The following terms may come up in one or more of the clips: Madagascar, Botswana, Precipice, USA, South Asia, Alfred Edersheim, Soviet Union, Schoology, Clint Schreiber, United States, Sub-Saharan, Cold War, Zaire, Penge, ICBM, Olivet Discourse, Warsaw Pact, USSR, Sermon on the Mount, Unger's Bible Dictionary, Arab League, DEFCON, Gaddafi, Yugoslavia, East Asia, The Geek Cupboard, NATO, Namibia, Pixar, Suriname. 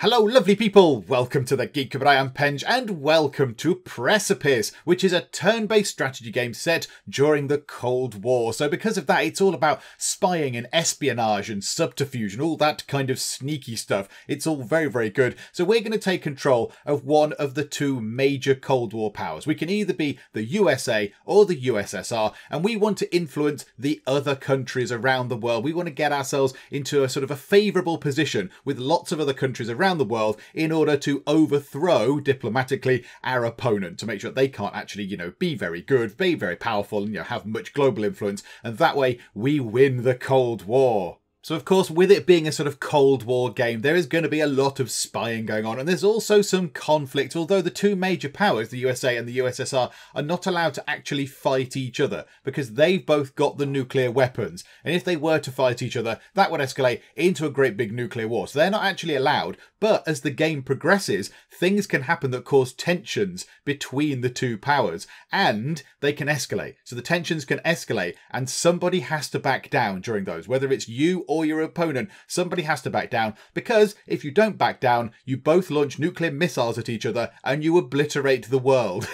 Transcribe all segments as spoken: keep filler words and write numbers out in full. Hello lovely people, welcome to The Geek Cupboard, I am Penge, and welcome to Precipice, which is a turn-based strategy game set during the Cold War. So because of that, it's all about spying and espionage and subterfuge and all that kind of sneaky stuff. It's all very, very good. So we're going to take control of one of the two major Cold War powers. We can either be the U S A or the U S S R, and we want to influence the other countries around the world. We want to get ourselves into a sort of a favourable position with lots of other countries around the world in order to overthrow diplomatically our opponent, to make sure that they can't actually, you know, be very good, be very powerful, and, you know, have much global influence, and that way we win the Cold War. So of course, with it being a sort of Cold War game, there is going to be a lot of spying going on, and there's also some conflict, although the two major powers, the U S A and the U S S R, are not allowed to actually fight each other because they've both got the nuclear weapons, and if they were to fight each other, that would escalate into a great big nuclear war. So they're not actually allowed, but as the game progresses, things can happen that cause tensions between the two powers, and they can escalate. So the tensions can escalate, and somebody has to back down during those, whether it's you or your opponent. Somebody has to back down, because if you don't back down, you both launch nuclear missiles at each other and you obliterate the world.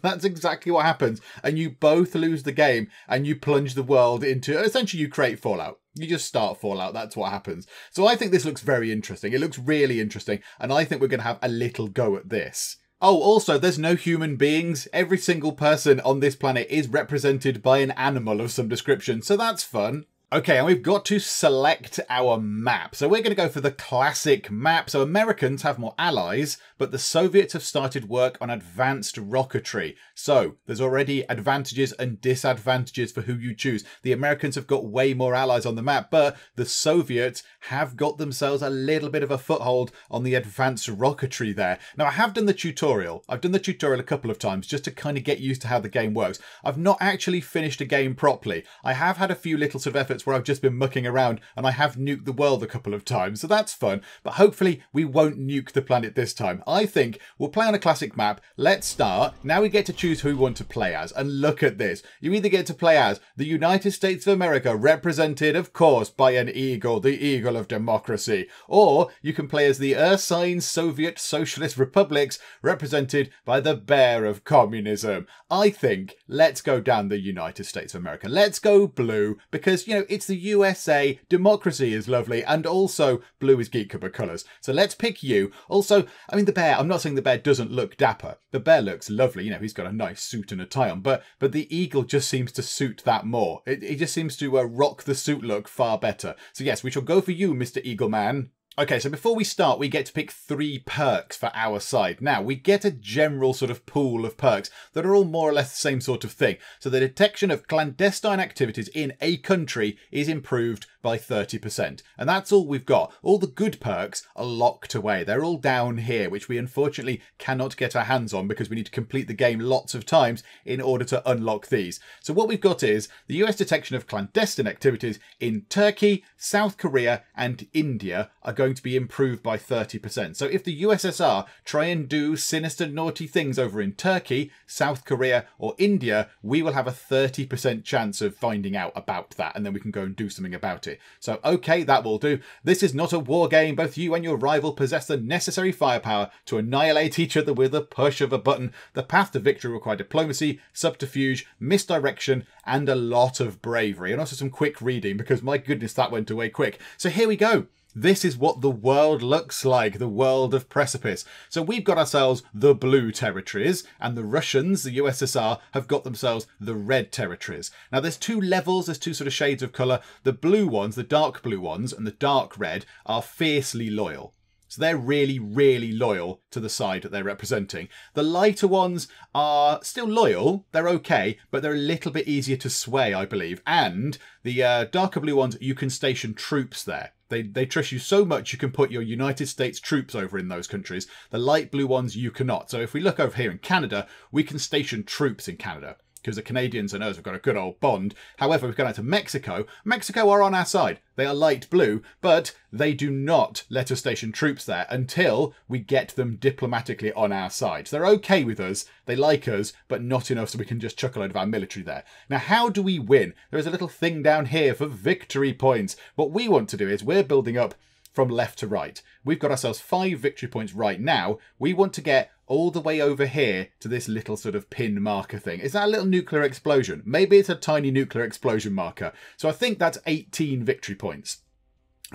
That's exactly what happens, and you both lose the game and you plunge the world into, essentially, you create fallout. You just start Fallout, that's what happens. So I think this looks very interesting. It looks really interesting, and I think we're going to have a little go at this. Oh, also, there's no human beings. Every single person on this planet is represented by an animal of some description, so that's fun. Okay, and we've got to select our map. So we're going to go for the classic map. So Americans have more allies, but the Soviets have started work on advanced rocketry. So there's already advantages and disadvantages for who you choose. The Americans have got way more allies on the map, but the Soviets have got themselves a little bit of a foothold on the advanced rocketry there. Now, I have done the tutorial. I've done the tutorial a couple of times just to kind of get used to how the game works. I've not actually finished a game properly. I have had a few little sort of efforts where I've just been mucking around, and I have nuked the world a couple of times, so that's fun. But hopefully we won't nuke the planet this time. I think we'll play on a classic map. Let's start. Now we get to choose who we want to play as, and look at this. You either get to play as the United States of America, represented, of course, by an eagle, the eagle of democracy, or you can play as the Ursine Soviet Socialist Republics, represented by the bear of communism. I think let's go down the United States of America. Let's go blue, because, you know, it's the U S A, democracy is lovely, and also blue is Geek Cupboard colours. So let's pick you. Also, I mean, the bear, I'm not saying the bear doesn't look dapper. The bear looks lovely, you know, he's got a nice suit and a tie on, but but the eagle just seems to suit that more. It, it just seems to uh, rock the suit look far better. So yes, we shall go for you, Mister Eagle Man. Okay, so before we start, we get to pick three perks for our side. Now, we get a general sort of pool of perks that are all more or less the same sort of thing. So the detection of clandestine activities in a country is improved by thirty percent. And that's all we've got. All the good perks are locked away. They're all down here, which we unfortunately cannot get our hands on because we need to complete the game lots of times in order to unlock these. So what we've got is the U S detection of clandestine activities in Turkey, South Korea, and India are going to be improved by thirty percent. So if the U S S R try and do sinister, naughty things over in Turkey, South Korea, or India, we will have a thirty percent chance of finding out about that, and then we can go and do something about it. So, okay, that will do. This is not a war game. Both you and your rival possess the necessary firepower to annihilate each other with a push of a button. The path to victory requires diplomacy, subterfuge, misdirection, and a lot of bravery. And also some quick reading, because my goodness, that went away quick. So here we go. This is what the world looks like, the world of Precipice. So we've got ourselves the blue territories, and the Russians, the U S S R, have got themselves the red territories. Now there's two levels, there's two sort of shades of colour. The blue ones, the dark blue ones, and the dark red are fiercely loyal. So they're really, really loyal to the side that they're representing. The lighter ones are still loyal, they're okay, but they're a little bit easier to sway, I believe. And the uh, darker blue ones, you can station troops there. They, they trust you so much you can put your United States troops over in those countries. The light blue ones, you cannot. So if we look over here in Canada, we can station troops in Canada, because the Canadians and us have got a good old bond. However, we've gone out to Mexico. Mexico are on our side. They are light blue, but they do not let us station troops there until we get them diplomatically on our side. So they're okay with us, they like us, but not enough so we can just chuck a load of our military there. Now, how do we win? There is a little thing down here for victory points. What we want to do is we're building up from left to right. We've got ourselves five victory points right now. We want to get all the way over here to this little sort of pin marker thing. Is that a little nuclear explosion? Maybe it's a tiny nuclear explosion marker. So I think that's eighteen victory points.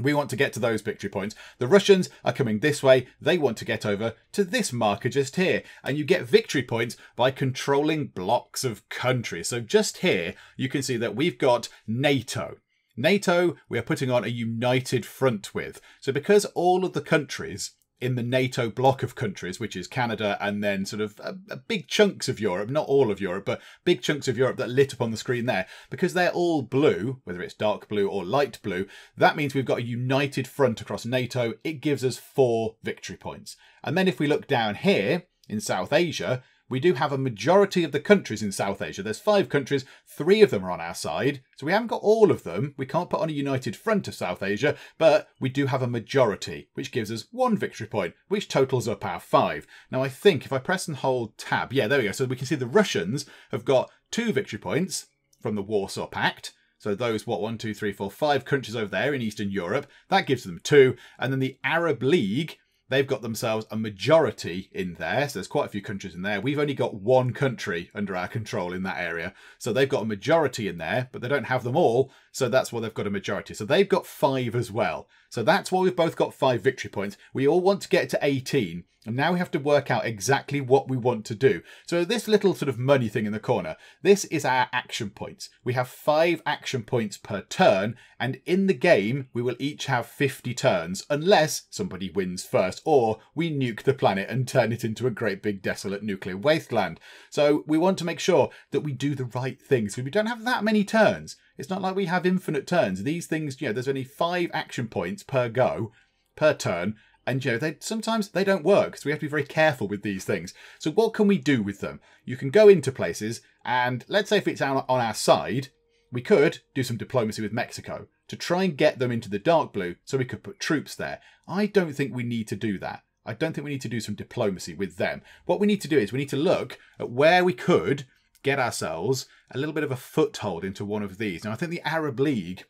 We want to get to those victory points. The Russians are coming this way. They want to get over to this marker just here. And you get victory points by controlling blocks of countries. So just here, you can see that we've got NATO. NATO, we are putting on a united front with. So because all of the countries in the NATO bloc of countries, which is Canada and then sort of a, a big chunks of Europe, not all of Europe, but big chunks of Europe that lit up on the screen there, because they're all blue, whether it's dark blue or light blue, that means we've got a united front across NATO. It gives us four victory points. And then if we look down here in South Asia, we do have a majority of the countries in South Asia. There's five countries, three of them are on our side. So we haven't got all of them. We can't put on a united front of South Asia, but we do have a majority, which gives us one victory point, which totals up our five. Now, I think if I press and hold tab, yeah, there we go. So we can see the Russians have got two victory points from the Warsaw Pact. So those, what, one, two, three, four, five countries over there in Eastern Europe, that gives them two. And then the Arab League, they've got themselves a majority in there. So there's quite a few countries in there. We've only got one country under our control in that area. So they've got a majority in there, but they don't have them all. So that's why they've got a majority. So they've got five as well. So that's why we've both got five victory points. We all want to get to eighteen. And now we have to work out exactly what we want to do. So this little sort of money thing in the corner, this is our action points. We have five action points per turn. And in the game, we will each have fifty turns unless somebody wins first, or we nuke the planet and turn it into a great big desolate nuclear wasteland. So we want to make sure that we do the right thing. So we don't have that many turns. It's not like we have infinite turns. These things, you know, there's only five action points per go, per turn. And, you know, they, sometimes they don't work. So we have to be very careful with these things. So what can we do with them? You can go into places and let's say if it's on our side, we could do some diplomacy with Mexico to try and get them into the dark blue so we could put troops there. I don't think we need to do that. I don't think we need to do some diplomacy with them. What we need to do is we need to look at where we could get ourselves a little bit of a foothold into one of these. Now, I think the Arab League,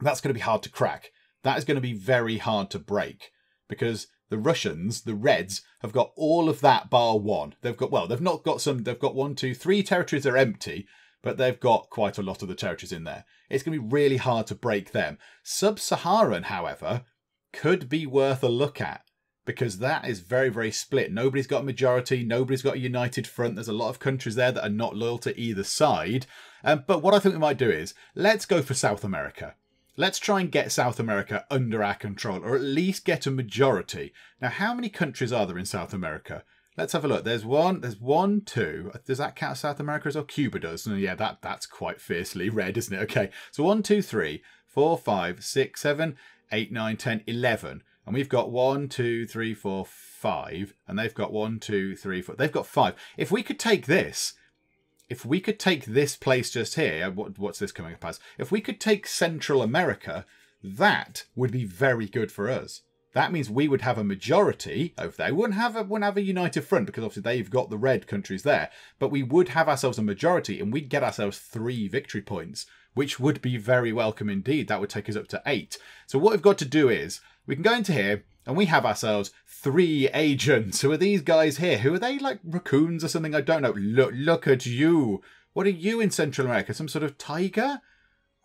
that's going to be hard to crack. That is going to be very hard to break because the Russians, the Reds, have got all of that bar one. They've got, well, they've not got some, they've got one, two, three territories that are empty, but they've got quite a lot of the territories in there. It's going to be really hard to break them. Sub-Saharan, however, could be worth a look at because that is very, very split. Nobody's got a majority. Nobody's got a united front. There's a lot of countries there that are not loyal to either side. Um, but what I think we might do is let's go for South America. Let's try and get South America under our control or at least get a majority. Now, how many countries are there in South America? Let's have a look. There's one, there's one, two. Does that count South America as well? Cuba does. And yeah, that, that's quite fiercely red, isn't it? Okay. So one, two, three, four, five, six, seven, eight, nine, ten, eleven. And we've got one, two, three, four, five. And they've got one, two, three, four. They've got five. If we could take this, if we could take this place just here, what, what's this coming up as? If we could take Central America, that would be very good for us. That means we would have a majority over there. We wouldn't have a, wouldn't have a united front because obviously they've got the red countries there. But we would have ourselves a majority and we'd get ourselves three victory points, which would be very welcome indeed. That would take us up to eight. So what we've got to do is we can go into here and we have ourselves three agents. Who are these guys here? Who are they, like raccoons or something? I don't know. Look, look at you. What are you in Central America? Some sort of tiger?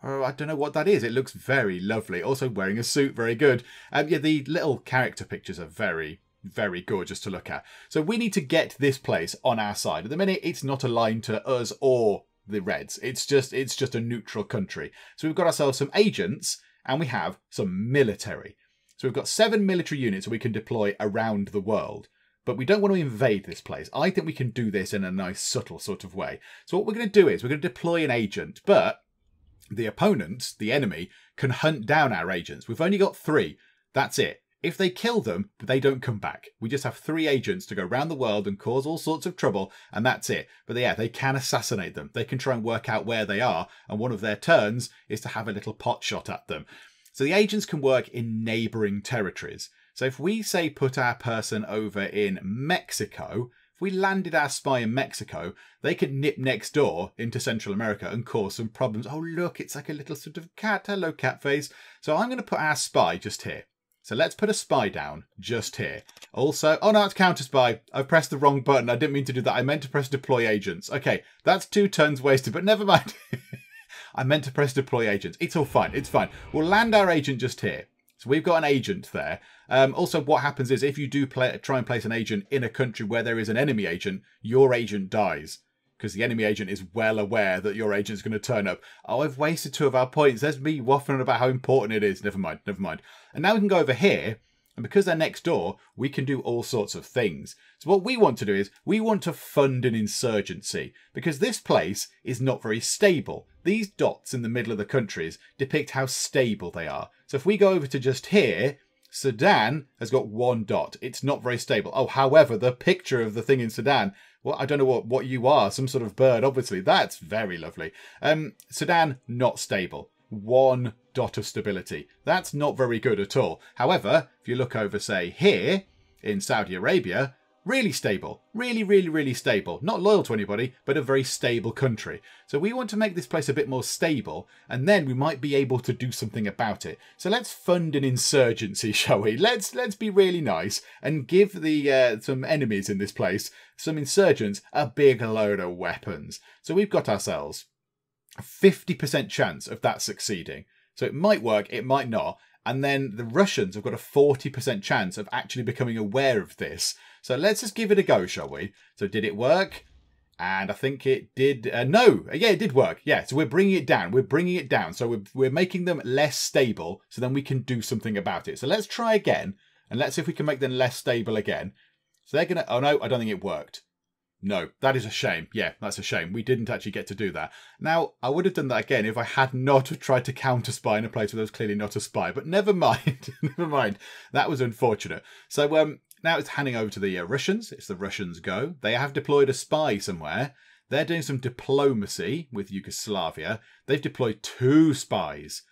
Oh, I don't know what that is. It looks very lovely. Also wearing a suit. Very good. Um, yeah, the little character pictures are very, very gorgeous to look at. So we need to get this place on our side. At the minute, it's not aligned to us or the Reds. It's just, it's just a neutral country. So we've got ourselves some agents and we have some military. So we've got seven military units we can deploy around the world. But we don't want to invade this place. I think we can do this in a nice, subtle sort of way. So what we're going to do is we're going to deploy an agent, but the opponents, the enemy, can hunt down our agents. We've only got three. That's it. If they kill them, they don't come back. We just have three agents to go around the world and cause all sorts of trouble, and that's it. But yeah, they can assassinate them. They can try and work out where they are, and one of their turns is to have a little pot shot at them. So the agents can work in neighbouring territories. So if we, say, put our person over in Mexico, if we landed our spy in Mexico, they could nip next door into Central America and cause some problems. Oh, look, it's like a little sort of cat. Hello, cat face. So I'm going to put our spy just here. So let's put a spy down just here. Also, oh no, it's counter spy. I pressed the wrong button. I didn't mean to do that. I meant to press deploy agents. Okay, that's two turns wasted, but never mind. I meant to press deploy agents. It's all fine. It's fine. We'll land our agent just here. So we've got an agent there. Um, also, what happens is if you do play, try and place an agent in a country where there is an enemy agent, your agent dies. Because the enemy agent is well aware that your agent's going to turn up. Oh, I've wasted two of our points. There's me waffling about how important it is. Never mind, never mind. And now we can go over here. And because they're next door, we can do all sorts of things. So what we want to do is we want to fund an insurgency. Because this place is not very stable. These dots in the middle of the countries depict how stable they are. So if we go over to just here, Sudan has got one dot. It's not very stable. Oh, however, the picture of the thing in Sudan... Well, I don't know what, what you are, some sort of bird, obviously. That's very lovely. Um, Sudan, not stable. One dot of stability. That's not very good at all. However, if you look over, say, here in Saudi Arabia, really stable. Really, really, really stable. Not loyal to anybody, but a very stable country. So we want to make this place a bit more stable, and then we might be able to do something about it. So let's fund an insurgency, shall we? Let's let's be really nice and give the uh, some enemies in this place, some insurgents, a big load of weapons. So we've got ourselves a fifty percent chance of that succeeding. So it might work, it might not. And then the Russians have got a forty percent chance of actually becoming aware of this. So let's just give it a go, shall we? So did it work? And I think it did. Uh, no, yeah, it did work. Yeah, so we're bringing it down. We're bringing it down. So we're, we're making them less stable so then we can do something about it. So let's try again and let's see if we can make them less stable again. So they're going to... Oh, no, I don't think it worked. No, that is a shame. Yeah, that's a shame. We didn't actually get to do that. Now, I would have done that again if I had not tried to counter-spy in a place where there was clearly not a spy. But never mind. Never mind. That was unfortunate. So um, now it's handing over to the uh, Russians. It's the Russians' go. They have deployed a spy somewhere. They're doing some diplomacy with Yugoslavia. They've deployed two spies.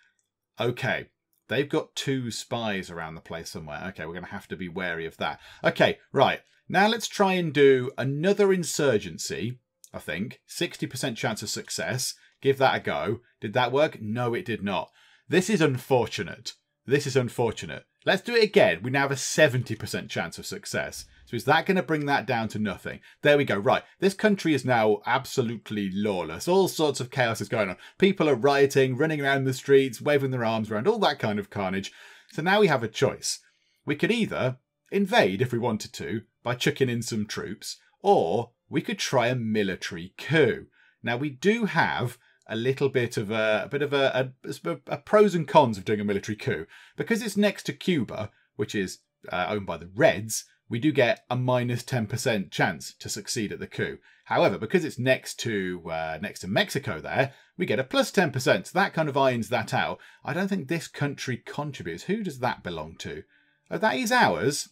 Okay. They've got two spies around the place somewhere. Okay, we're going to have to be wary of that. Okay, right. Now let's try and do another insurgency, I think. sixty percent chance of success. Give that a go. Did that work? No, it did not. This is unfortunate. This is unfortunate. Let's do it again. We now have a seventy percent chance of success. So is that going to bring that down to nothing? There we go. Right. This country is now absolutely lawless. All sorts of chaos is going on. People are rioting, running around the streets, waving their arms around, all that kind of carnage. So now we have a choice. We could either invade if we wanted to by chucking in some troops, or we could try a military coup. Now we do have a little bit of a, a bit of a, a, a pros and cons of doing a military coup because it's next to Cuba, which is uh, owned by the Reds. We do get a minus ten percent chance to succeed at the coup. However, because it's next to uh, next to Mexico there, we get a plus ten percent. So that kind of irons that out. I don't think this country contributes. Who does that belong to? Oh, that is ours.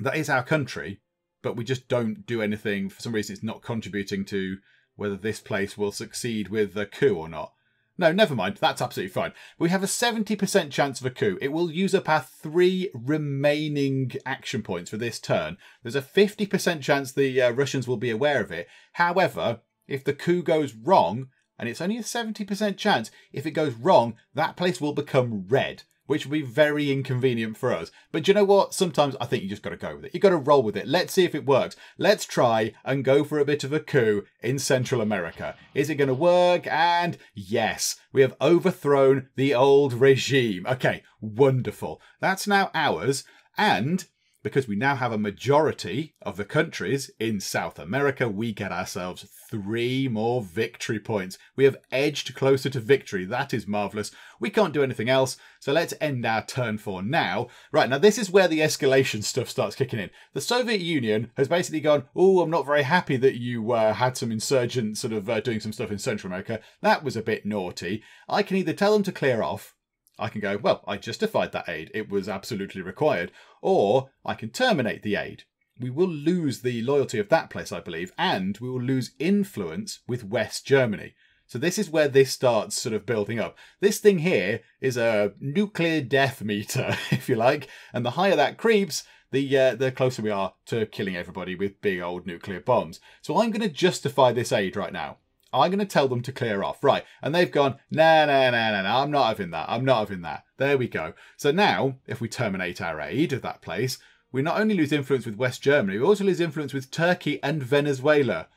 That is our country, but we just don't do anything. For some reason, it's not contributing to whether this place will succeed with a coup or not. No, never mind. That's absolutely fine. We have a seventy percent chance of a coup. It will use up our three remaining action points for this turn. There's a fifty percent chance the uh, Russians will be aware of it. However, if the coup goes wrong, and it's only a seventy percent chance, if it goes wrong, that place will become red, which would be very inconvenient for us. But do you know what? Sometimes I think you just got to go with it. You've got to roll with it. Let's see if it works. Let's try and go for a bit of a coup in Central America. Is it going to work? And yes, we have overthrown the old regime. Okay, wonderful. That's now ours. And because we now have a majority of the countries in South America, we get ourselves three more victory points. We have edged closer to victory. That is marvellous. We can't do anything else, so let's end our turn for now. Right, now this is where the escalation stuff starts kicking in. The Soviet Union has basically gone, oh, I'm not very happy that you uh, had some insurgents sort of uh, doing some stuff in Central America. That was a bit naughty. I can either tell them to clear off, I can go, well, I justified that aid. It was absolutely required. Or I can terminate the aid. We will lose the loyalty of that place, I believe, and we will lose influence with West Germany. So this is where this starts sort of building up. This thing here is a nuclear death meter, if you like, and the higher that creeps, the uh, the closer we are to killing everybody with big old nuclear bombs. So I'm going to justify this aid right now. I'm going to tell them to clear off. Right. And they've gone, no, no, no, no, no, I'm not having that. I'm not having that. There we go. So now, if we terminate our aid of that place, we not only lose influence with West Germany, we also lose influence with Turkey and Venezuela.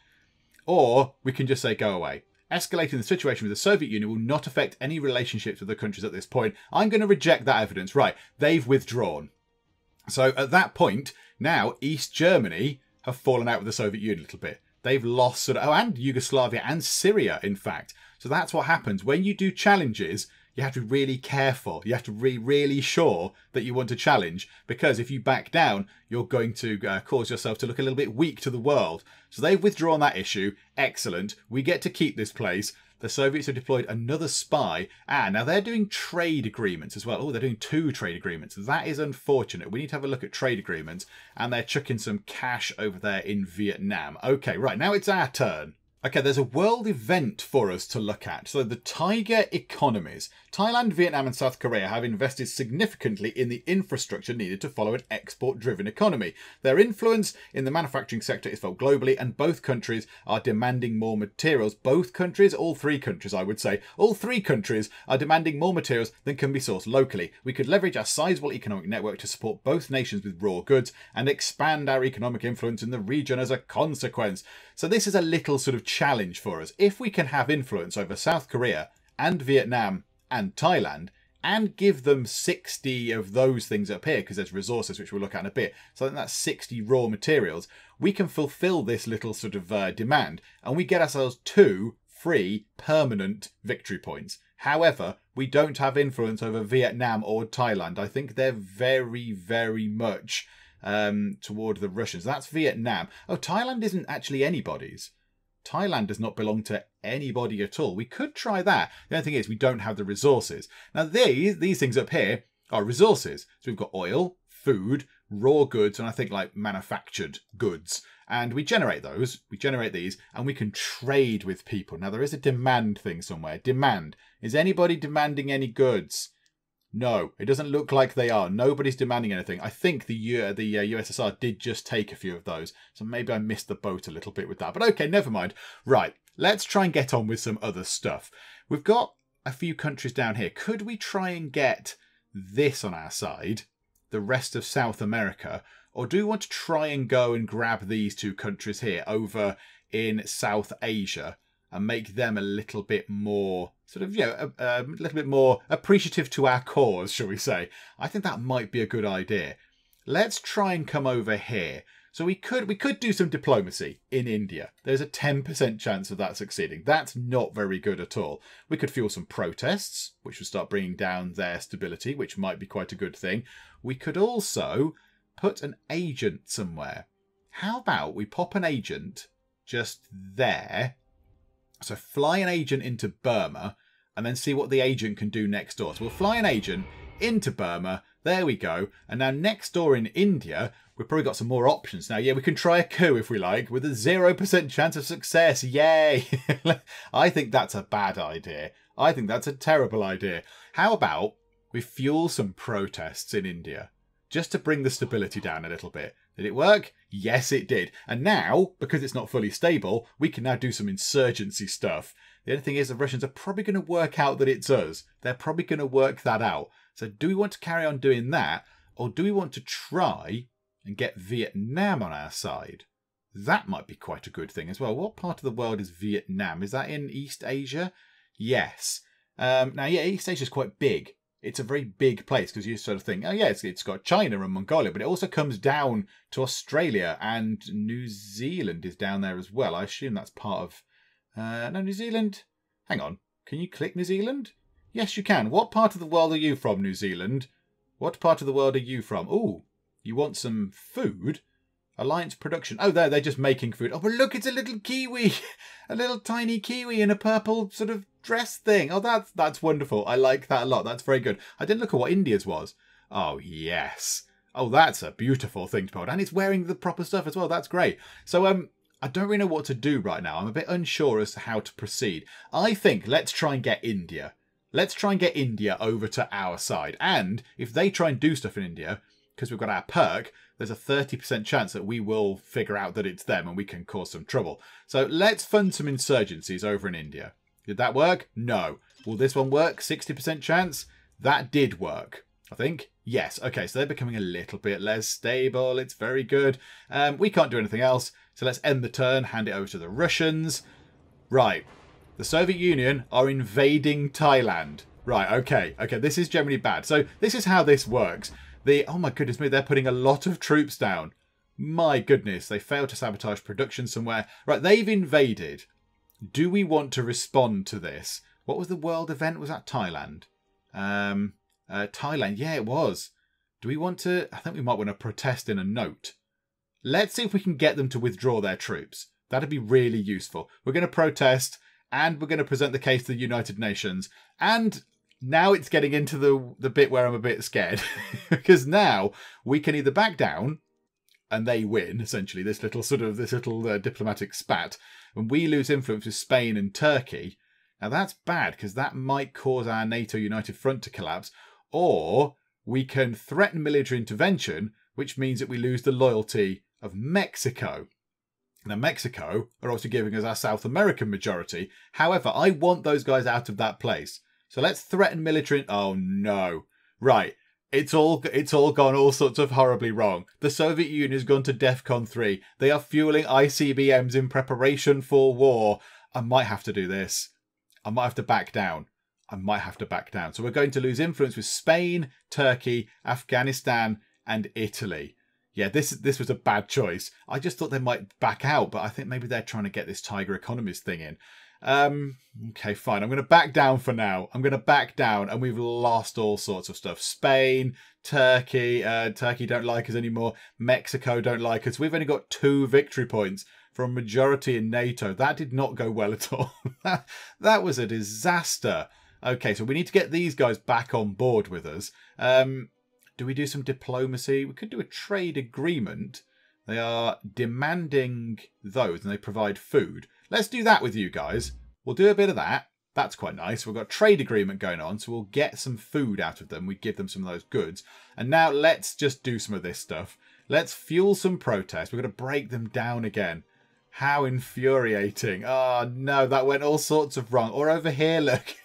Or we can just say, go away. Escalating the situation with the Soviet Union will not affect any relationships with the countries at this point. I'm going to reject that evidence. Right. They've withdrawn. So at that point, now East Germany have fallen out with the Soviet Union a little bit. They've lost sort of, oh, and Yugoslavia and Syria, in fact. So that's what happens. When you do challenges, you have to be really careful. You have to be really sure that you want to challenge, because if you back down, you're going to uh, cause yourself to look a little bit weak to the world. So they've withdrawn that issue. Excellent. We get to keep this place. The Soviets have deployed another spy. Ah, now they're doing trade agreements as well. Oh, they're doing two trade agreements. That is unfortunate. We need to have a look at trade agreements. And they're chucking some cash over there in Vietnam. Okay, right, now it's our turn. Okay, there's a world event for us to look at. So the tiger economies. Thailand, Vietnam and South Korea have invested significantly in the infrastructure needed to follow an export-driven economy. Their influence in the manufacturing sector is felt globally, and both countries are demanding more materials. Both countries? All three countries, I would say. All three countries are demanding more materials than can be sourced locally. We could leverage our sizable economic network to support both nations with raw goods and expand our economic influence in the region as a consequence. So this is a little sort of challenge for us. If we can have influence over South Korea and Vietnam and Thailand and give them sixty of those things up here, because there's resources which we'll look at in a bit, so I think that's sixty raw materials, we can fulfill this little sort of uh, demand and we get ourselves two free permanent victory points. However, we don't have influence over Vietnam or Thailand. I think they're very, very much um, toward the Russians. That's Vietnam. Oh, Thailand isn't actually anybody's. Thailand does not belong to anybody at all. We could try that. The only thing is we don't have the resources. Now, these, these things up here are resources. So we've got oil, food, raw goods, and I think like manufactured goods. And we generate those, we generate these, and we can trade with people. Now, there is a demand thing somewhere. Demand. Is anybody demanding any goods? No, it doesn't look like they are. Nobody's demanding anything. I think the uh, the uh, U S S R did just take a few of those. So maybe I missed the boat a little bit with that. But okay, never mind. Right, let's try and get on with some other stuff. We've got a few countries down here. Could we try and get this on our side, the rest of South America? Or do we want to try and go and grab these two countries here over in South Asia and make them a little bit more sort of, you know, a, a little bit more appreciative to our cause, shall we say. I think that might be a good idea. Let's try and come over here. So we could we could do some diplomacy in India. There's a ten percent chance of that succeeding. That's not very good at all. We could fuel some protests, which would start bringing down their stability, which might be quite a good thing. We could also put an agent somewhere. How about we pop an agent just there? So fly an agent into Burma and then see what the agent can do next door. So we'll fly an agent into Burma. There we go. And now next door in India, we've probably got some more options now. Yeah, we can try a coup if we like with a zero percent chance of success. Yay. I think that's a bad idea. I think that's a terrible idea. How about we fuel some protests in India just to bring the stability down a little bit? Did it work? Yes, it did. And now, because it's not fully stable, we can now do some insurgency stuff. The only thing is the Russians are probably going to work out that it's us. They're probably going to work that out. So do we want to carry on doing that? Or do we want to try and get Vietnam on our side? That might be quite a good thing as well. What part of the world is Vietnam? Is that in East Asia? Yes. Um, now, yeah, East Asia is quite big. It's a very big place because you sort of think, oh, yeah, it's, it's got China and Mongolia, but it also comes down to Australia, and New Zealand is down there as well. I assume that's part of... Uh, no, New Zealand? Hang on. Can you click New Zealand? Yes, you can. What part of the world are you from, New Zealand? What part of the world are you from? Oh, you want some food? Alliance production. Oh, there, they're just making food. Oh, but look, it's a little kiwi. A little tiny kiwi in a purple sort of dress thing. Oh, that's that's wonderful. I like that a lot. That's very good. I didn't look at what India's was. Oh, yes. Oh, that's a beautiful thing to put. And it's wearing the proper stuff as well. That's great. So um, I don't really know what to do right now. I'm a bit unsure as to how to proceed. I think let's try and get India. Let's try and get India over to our side. And if they try and do stuff in India, because we've got our perk, there's a thirty percent chance that we will figure out that it's them and we can cause some trouble. So let's fund some insurgencies over in India. Did that work? No. Will this one work? sixty percent chance? That did work, I think. Yes. Okay, so they're becoming a little bit less stable. It's very good. Um, we can't do anything else. So let's end the turn, hand it over to the Russians. Right. The Soviet Union are invading Thailand. Right, okay. Okay, this is generally bad. So this is how this works. The, oh my goodness me, they're putting a lot of troops down. My goodness, they failed to sabotage production somewhere. Right, they've invaded. Do we want to respond to this? What was the world event? Was that Thailand? Um, uh, Thailand, yeah, it was. Do we want to... I think we might want to protest in a note. Let's see if we can get them to withdraw their troops. That'd be really useful. We're going to protest... and we're going to present the case to the United Nations. And now it's getting into the, the bit where I'm a bit scared. Because now we can either back down and they win, essentially, this little sort of this little uh, diplomatic spat. And we lose influence with Spain and Turkey. Now that's bad because that might cause our NATO United Front to collapse. Or we can threaten military intervention, which means that we lose the loyalty of Mexico. Now, Mexico are also giving us our South American majority. However, I want those guys out of that place. So let's threaten military... Oh, no. Right. It's all, it's all gone all sorts of horribly wrong. The Soviet Union has gone to DEFCON three. They are fueling I C B Ms in preparation for war. I might have to do this. I might have to back down. I might have to back down. So we're going to lose influence with Spain, Turkey, Afghanistan, and Italy. Yeah, this this was a bad choice. I just thought they might back out, but I think maybe they're trying to get this Tiger Economies thing in. Um, okay, fine. I'm going to back down for now. I'm going to back down, and we've lost all sorts of stuff. Spain, Turkey. Uh, Turkey don't like us anymore. Mexico don't like us. We've only got two victory points from majority in NATO. That did not go well at all. that, that was a disaster. Okay, so we need to get these guys back on board with us. Um... Do we do some diplomacy? We could do a trade agreement. They are demanding those and they provide food. Let's do that with you guys. We'll do a bit of that. That's quite nice. We've got a trade agreement going on, so we'll get some food out of them. We give them some of those goods. And now let's just do some of this stuff. Let's fuel some protests. We're going to break them down again. How infuriating. Oh, no, that went all sorts of wrong. Or over here, look.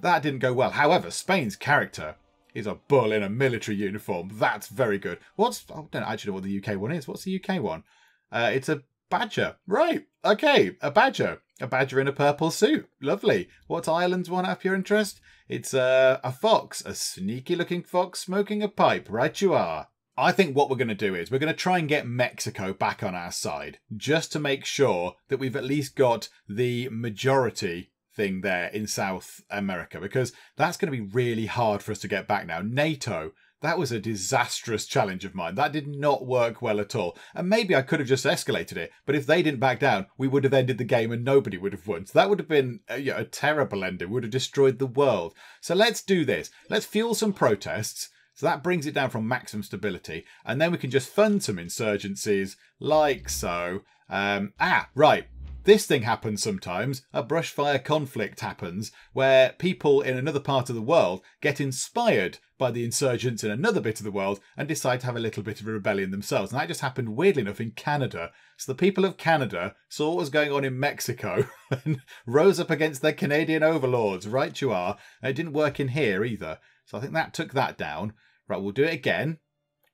That didn't go well. However, Spain's character... is a bull in a military uniform. That's very good. What's... I don't actually know what the U K one is. What's the U K one? Uh, it's a badger. Right. Okay. A badger. A badger in a purple suit. Lovely. What's Ireland's one up your interest? It's uh, a fox. A sneaky looking fox smoking a pipe. Right you are. I think what we're going to do is we're going to try and get Mexico back on our side just to make sure that we've at least got the majority... thing there in South America, because that's going to be really hard for us to get back now. NATO, that was a disastrous challenge of mine. That did not work well at all. And maybe I could have just escalated it, but if they didn't back down, we would have ended the game and nobody would have won. So that would have been a, you know, a terrible ending. We would have destroyed the world. So let's do this. Let's fuel some protests. So that brings it down from maximum stability. And then we can just fund some insurgencies like so. Um, ah, right. This thing happens sometimes, a brushfire conflict happens, where people in another part of the world get inspired by the insurgents in another bit of the world and decide to have a little bit of a rebellion themselves. And that just happened, weirdly enough, in Canada. So the people of Canada saw what was going on in Mexico and rose up against their Canadian overlords. Right you are. And it didn't work in here either. So I think that took that down. Right, we'll do it again.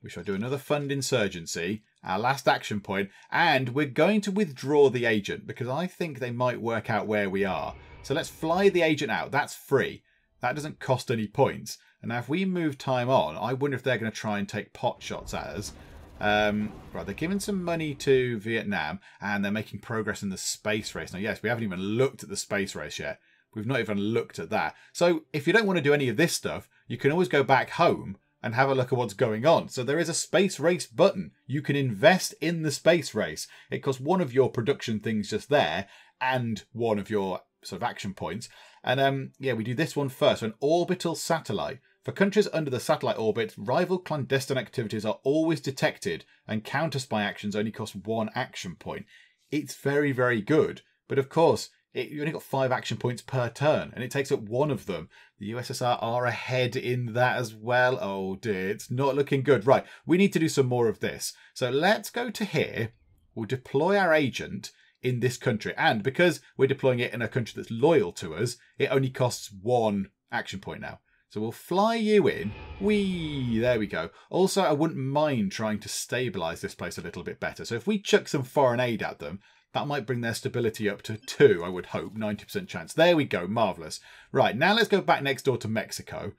We shall do another fund insurgency, our last action point, and we're going to withdraw the agent because I think they might work out where we are. So let's fly the agent out. That's free. That doesn't cost any points. And now if we move time on, I wonder if they're going to try and take pot shots at us. Um, right, they're giving some money to Vietnam and they're making progress in the space race. Now, yes, we haven't even looked at the space race yet. We've not even looked at that. So if you don't want to do any of this stuff, you can always go back home and have a look at what's going on. So there is a space race button. You can invest in the space race. It costs one of your production things just there and one of your sort of action points. And um, yeah, we do this one first. An orbital satellite. For countries under the satellite orbit, rival clandestine activities are always detected and counter-spy actions only cost one action point. It's very, very good. But of course, it, you've only got five action points per turn, and it takes up one of them. The U S S R are ahead in that as well. Oh dear, it's not looking good. Right, we need to do some more of this. So let's go to here. We'll deploy our agent in this country. And because we're deploying it in a country that's loyal to us, it only costs one action point now. So we'll fly you in. Whee! There we go. Also, I wouldn't mind trying to stabilise this place a little bit better. So if we chuck some foreign aid at them, that might bring their stability up to two, I would hope. ninety percent chance. There we go. Marvellous. Right, now let's go back next door to Mexico.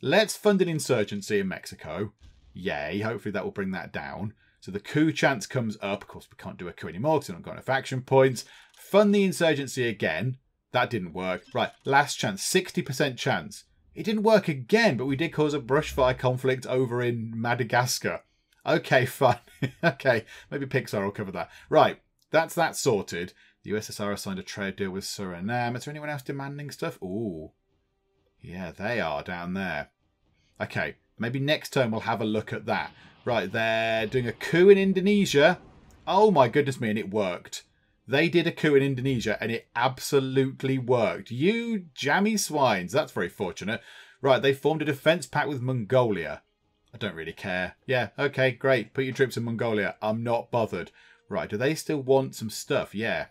Let's fund an insurgency in Mexico. Yay. Hopefully that will bring that down. So the coup chance comes up. Of course, we can't do a coup anymore because we don't got enough action points. Fund the insurgency again. That didn't work. Right, last chance. sixty percent chance. It didn't work again, but we did cause a brushfire conflict over in Madagascar. Okay, fine. Okay, maybe Pixar will cover that. Right, that's that sorted. The U S S R has signed a trade deal with Suriname. Is there anyone else demanding stuff? Ooh. Yeah, they are down there. Okay, maybe next turn we'll have a look at that. Right, they're doing a coup in Indonesia. Oh my goodness me, and it worked. They did a coup in Indonesia, and it absolutely worked. You jammy swines. That's very fortunate. Right, they formed a defence pact with Mongolia. I don't really care. Yeah, okay, great. Put your troops in Mongolia. I'm not bothered. Right, do they still want some stuff? Yeah.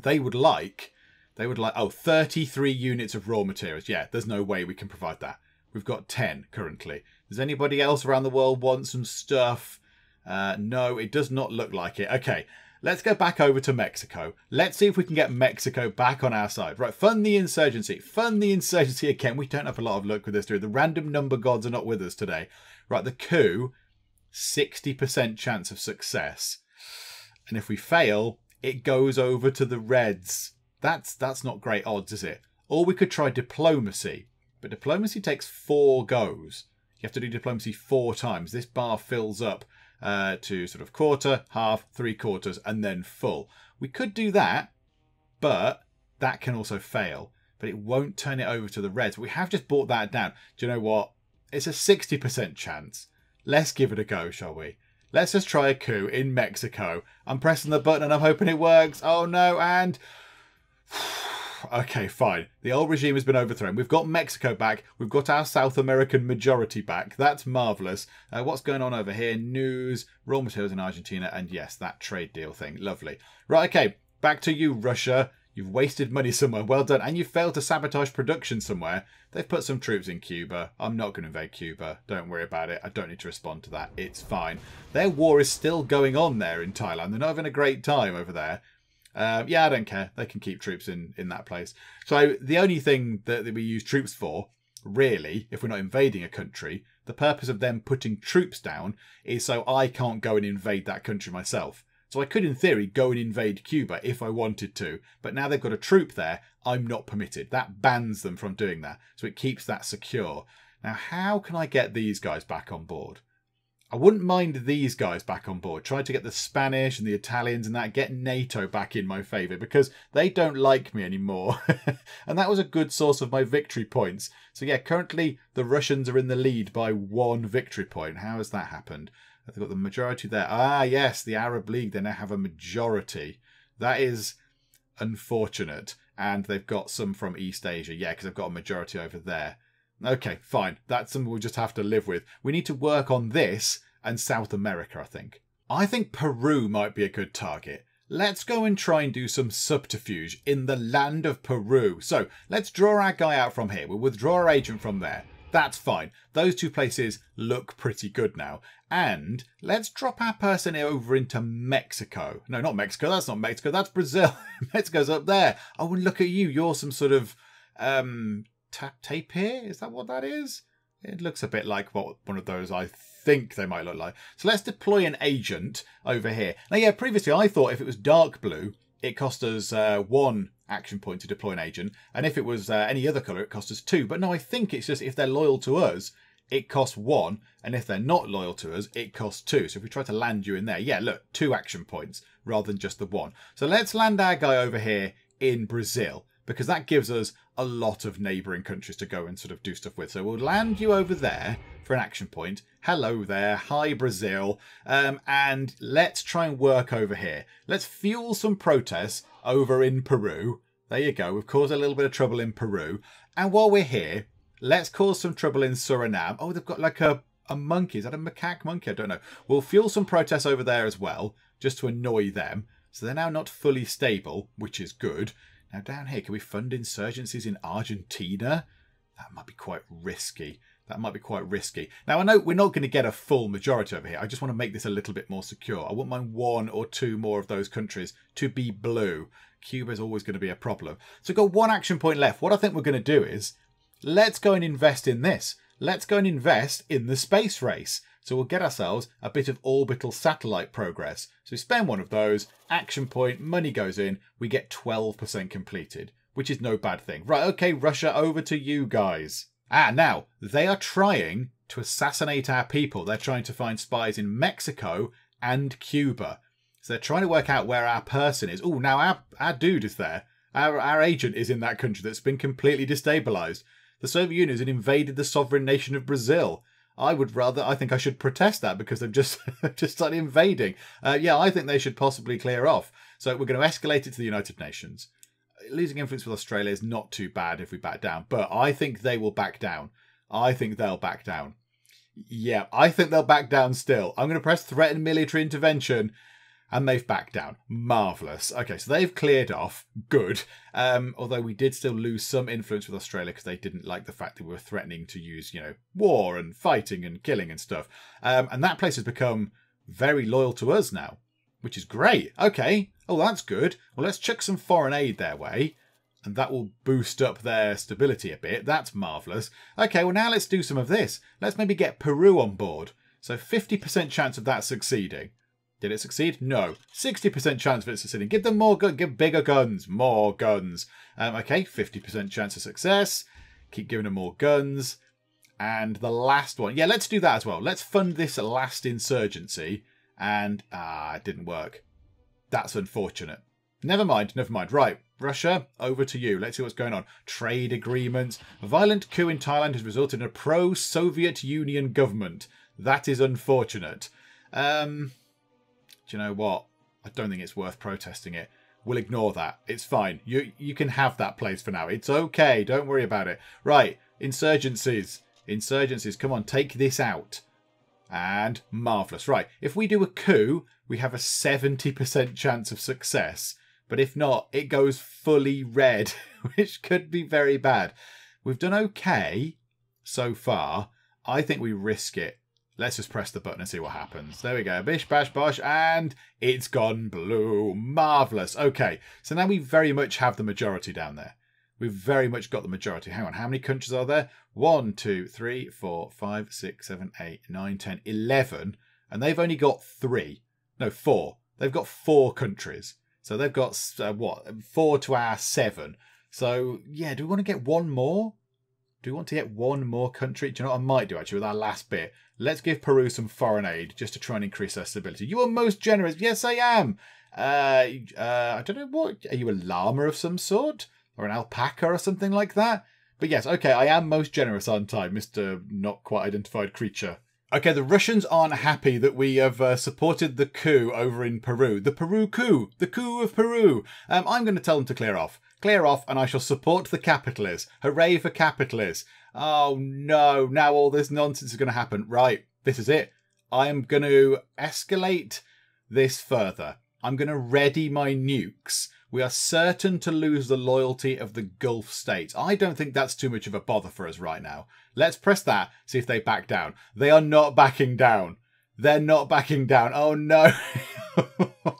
They would like... They would like... Oh, thirty-three units of raw materials. Yeah, there's no way we can provide that. We've got ten currently. Does anybody else around the world want some stuff? Uh, no, it does not look like it. Okay. Let's go back over to Mexico. Let's see if we can get Mexico back on our side. Right, fund the insurgency. Fund the insurgency again. We don't have a lot of luck with this, dude. The random number gods are not with us today. Right, the coup, sixty percent chance of success. And if we fail, it goes over to the Reds. That's, that's not great odds, is it? Or we could try diplomacy. But diplomacy takes four goes. You have to do diplomacy four times. This bar fills up. Uh, to sort of quarter, half, three quarters, and then full. We could do that, but that can also fail. But it won't turn it over to the Reds. We have just brought that down. Do you know what? It's a sixty percent chance. Let's give it a go, shall we? Let's just try a coup in Mexico. I'm pressing the button and I'm hoping it works. Oh no, and... Okay, fine. The old regime has been overthrown. We've got Mexico back. We've got our South American majority back. That's marvellous. Uh, what's going on over here? News, raw materials in Argentina, and yes, that trade deal thing. Lovely. Right, okay. Back to you, Russia. You've wasted money somewhere. Well done. And you failed to sabotage production somewhere. They've put some troops in Cuba. I'm not going to invade Cuba. Don't worry about it. I don't need to respond to that. It's fine. Their war is still going on there in Thailand. They're not having a great time over there. Uh, yeah, I don't care. They can keep troops in, in that place. So the only thing that, that we use troops for, really, if we're not invading a country, the purpose of them putting troops down is so I can't go and invade that country myself. So I could, in theory, go and invade Cuba if I wanted to. But now they've got a troop there, I'm not permitted. That bans them from doing that. So it keeps that secure. Now, how can I get these guys back on board? I wouldn't mind these guys back on board. Try to get the Spanish and the Italians and that. Get NATO back in my favour because they don't like me anymore. And that was a good source of my victory points. So yeah, currently the Russians are in the lead by one victory point. How has that happened? They've got the majority there. Ah, yes, the Arab League. They now have a majority. That is unfortunate. And they've got some from East Asia. Yeah, because they've got a majority over there. Okay, fine. That's something we'll just have to live with. We need to work on this and South America, I think. I think Peru might be a good target. Let's go and try and do some subterfuge in the land of Peru. So let's draw our guy out from here. We'll withdraw our agent from there. That's fine. Those two places look pretty good now. And let's drop our person over into Mexico. No, not Mexico. That's not Mexico. That's Brazil. Mexico's up there. Oh, and look at you. You're some sort of... um. Tape here? Is that what that is? It looks a bit like what one of those I think they might look like. So let's deploy an agent over here. Now, yeah, previously I thought if it was dark blue, it cost us uh, one action point to deploy an agent. And if it was uh, any other colour, it cost us two. But no, I think it's just if they're loyal to us, it costs one. And if they're not loyal to us, it costs two. So if we try to land you in there, yeah, look, two action points rather than just the one. So let's land our guy over here in Brazil, because that gives us a lot of neighbouring countries to go and sort of do stuff with. So we'll land you over there for an action point. Hello there. Hi, Brazil. Um, and let's try and work over here. Let's fuel some protests over in Peru. There you go. We've caused a little bit of trouble in Peru. And while we're here, let's cause some trouble in Suriname. Oh, they've got like a, a monkey. Is that a macaque monkey? I don't know. We'll fuel some protests over there as well, just to annoy them. So they're now not fully stable, which is good. Now down here, can we fund insurgencies in Argentina? That might be quite risky. That might be quite risky. Now, I know we're not going to get a full majority over here. I just want to make this a little bit more secure. I wouldn't mind one or two more of those countries to be blue. Cuba is always going to be a problem. So we've got one action point left. What I think we're going to do is, let's go and invest in this. Let's go and invest in the space race. So we'll get ourselves a bit of orbital satellite progress. So we spend one of those, action point, money goes in, we get twelve percent completed, which is no bad thing. Right, okay, Russia, over to you guys. Ah, now, they are trying to assassinate our people. They're trying to find spies in Mexico and Cuba. So they're trying to work out where our person is. Oh, now our, our dude is there. Our, our agent is in that country that's been completely destabilised. The Soviet Union has invaded the sovereign nation of Brazil. I would rather, I think I should protest that because they've just, just started invading. Uh, yeah, I think they should possibly clear off. So we're going to escalate it to the United Nations. Losing influence with Australia is not too bad if we back down, but I think they will back down. I think they'll back down. Yeah, I think they'll back down still. I'm going to press threaten military intervention, and they've backed down. Marvellous. Okay, so they've cleared off. Good. Um, although we did still lose some influence with Australia because they didn't like the fact that we were threatening to use, you know, war and fighting and killing and stuff. Um, and that place has become very loyal to us now, which is great. Okay. Oh, that's good. Well, let's chuck some foreign aid their way, and that will boost up their stability a bit. That's marvellous. Okay, well, now let's do some of this. Let's maybe get Peru on board. So fifty percent chance of that succeeding. Did it succeed? No. sixty percent chance of it succeeding. Give them more guns. Give bigger guns. More guns. Um, okay, fifty percent chance of success. Keep giving them more guns. And the last one. Yeah, let's do that as well. Let's fund this last insurgency. And, ah, it didn't work. That's unfortunate. Never mind, never mind. Right, Russia, over to you. Let's see what's going on. Trade agreements. A violent coup in Thailand has resulted in a pro-Soviet Union government. That is unfortunate. Um, do you know what? I don't think it's worth protesting it. We'll ignore that. It's fine. You, you can have that place for now. It's okay. Don't worry about it. Right, insurgencies. Insurgencies, come on, take this out. And marvellous. Right, if we do a coup, we have a seventy percent chance of success. But if not, it goes fully red, which could be very bad. We've done okay so far. I think we risk it. Let's just press the button and see what happens. There we go. Bish, bash, bosh. And it's gone blue. Marvellous. Okay, so now we very much have the majority down there. We've very much got the majority. Hang on, how many countries are there? one, two, three, four, five, six, seven, eight, nine, ten, eleven. And they've only got three. No, four. They've got four countries. So they've got, uh, what, four to our seven. So, yeah, do we want to get one more? Do we want to get one more country? Do you know what I might do, actually, with our last bit? Let's give Peru some foreign aid just to try and increase their stability. You are most generous. Yes, I am. Uh, uh, I don't know what. Are you a llama of some sort? Or an alpaca or something like that. But yes, okay, I am most generous, aren't I, Mister Not Quite Identified Creature? Okay, the Russians aren't happy that we have uh, supported the coup over in Peru. The Peru coup. The coup of Peru. Um, I'm going to tell them to clear off. Clear off, and I shall support the capitalists. Hooray for capitalists. Oh, no. Now all this nonsense is going to happen. Right, this is it. I am going to escalate this further. I'm going to ready my nukes. We are certain to lose the loyalty of the Gulf states. I don't think that's too much of a bother for us right now. Let's press that, see if they back down. They are not backing down. They're not backing down. Oh, no.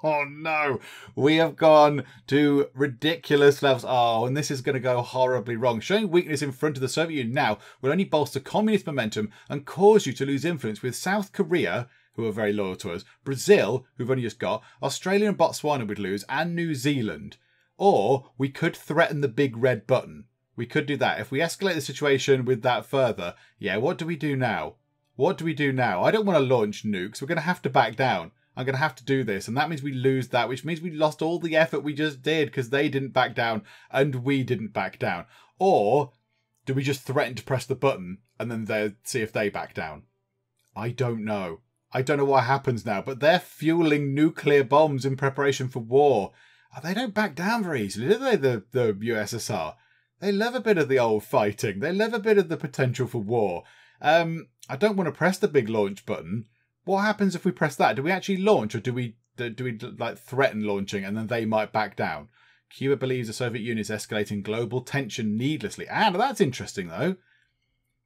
Oh, no. We have gone to ridiculous levels. Oh, and this is going to go horribly wrong. Showing weakness in front of the Soviet Union now will only bolster communist momentum and cause you to lose influence with South Korea, who are very loyal to us, Brazil, who've only just got, Australia and Botswana would lose, and New Zealand. Or we could threaten the big red button. We could do that. If we escalate the situation with that further, yeah, what do we do now? What do we do now? I don't want to launch nukes. We're going to have to back down. I'm going to have to do this. And that means we lose that, which means we lost all the effort we just did because they didn't back down and we didn't back down. Or do we just threaten to press the button and then they see if they back down? I don't know. I don't know what happens now, but they're fueling nuclear bombs in preparation for war. they don't back down very easily, do they, the, the U S S R? They love a bit of the old fighting. They love a bit of the potential for war. Um, I don't want to press the big launch button. What happens if we press that? Do we actually launch, or do we do, do we like threaten launching and then they might back down? Cuba believes the Soviet Union is escalating global tension needlessly. And that's interesting though,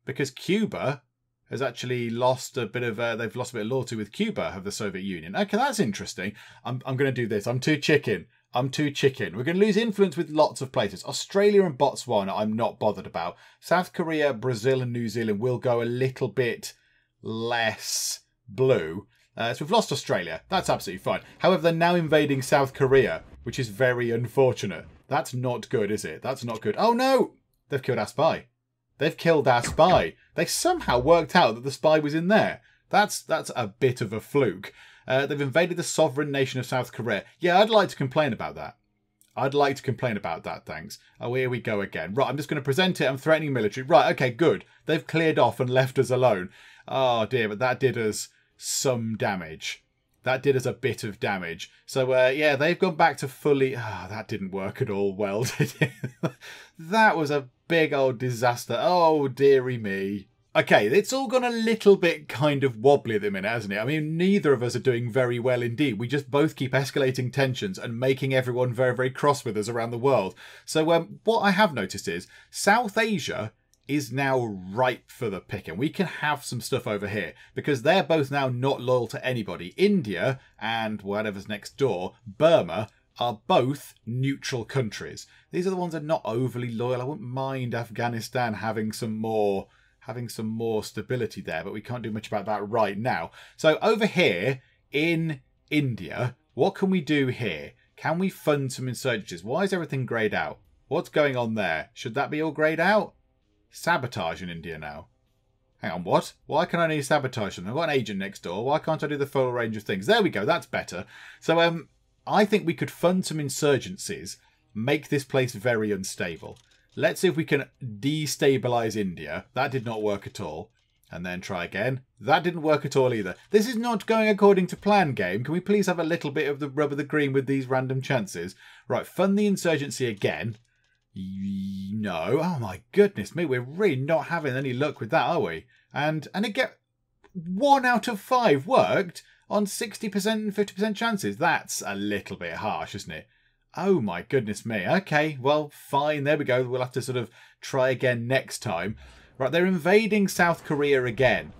because Cuba has actually lost a bit of uh, they've lost a bit of loyalty with Cuba of the Soviet Union. Okay, that's interesting. I'm I'm going to do this. I'm too chicken. I'm too chicken. We're going to lose influence with lots of places. Australia and Botswana, I'm not bothered about. South Korea, Brazil and New Zealand will go a little bit less blue. Uh, so we've lost Australia. That's absolutely fine. However, they're now invading South Korea, which is very unfortunate. That's not good, is it? That's not good. Oh, no! They've killed our spy. They've killed our spy. They somehow worked out that the spy was in there. That's, that's a bit of a fluke. Uh, they've invaded the sovereign nation of South Korea. Yeah, I'd like to complain about that. I'd like to complain about that, thanks. Oh, here we go again. Right, I'm just going to present it. I'm threatening military. Right, okay, good. They've cleared off and left us alone. Oh, dear, but that did us some damage. That did us a bit of damage. So, uh, yeah, they've gone back to fully... Oh, that didn't work at all well, did it? That was a big old disaster. Oh, dearie me. Okay, it's all gone a little bit kind of wobbly at the minute, hasn't it? I mean, neither of us are doing very well indeed. We just both keep escalating tensions and making everyone very, very cross with us around the world. So um, what I have noticed is South Asia is now ripe for the picking. We can have some stuff over here because they're both now not loyal to anybody. India and whatever's next door, Burma, are both neutral countries. These are the ones that are not overly loyal. I wouldn't mind Afghanistan having some more... having some more stability there, but we can't do much about that right now. So over here in India, what can we do here? Can we fund some insurgencies? Why is everything greyed out? What's going on there? Should that be all greyed out? Sabotage in India now. Hang on, what? Why can I only sabotage them? I've got an agent next door. Why can't I do the full range of things? There we go, that's better. So um, I think we could fund some insurgencies, make this place very unstable. Let's see if we can destabilise India. That did not work at all. And then try again. That didn't work at all either. This is not going according to plan, game. Can we please have a little bit of the rub of the green with these random chances? Right, fund the insurgency again. No. Oh my goodness me. We're really not having any luck with that, are we? And, and again, one out of five worked on sixty percent and fifty percent chances. That's a little bit harsh, isn't it? Oh my goodness me. Okay, well, fine. There we go. We'll have to sort of try again next time. Right, they're invading South Korea again.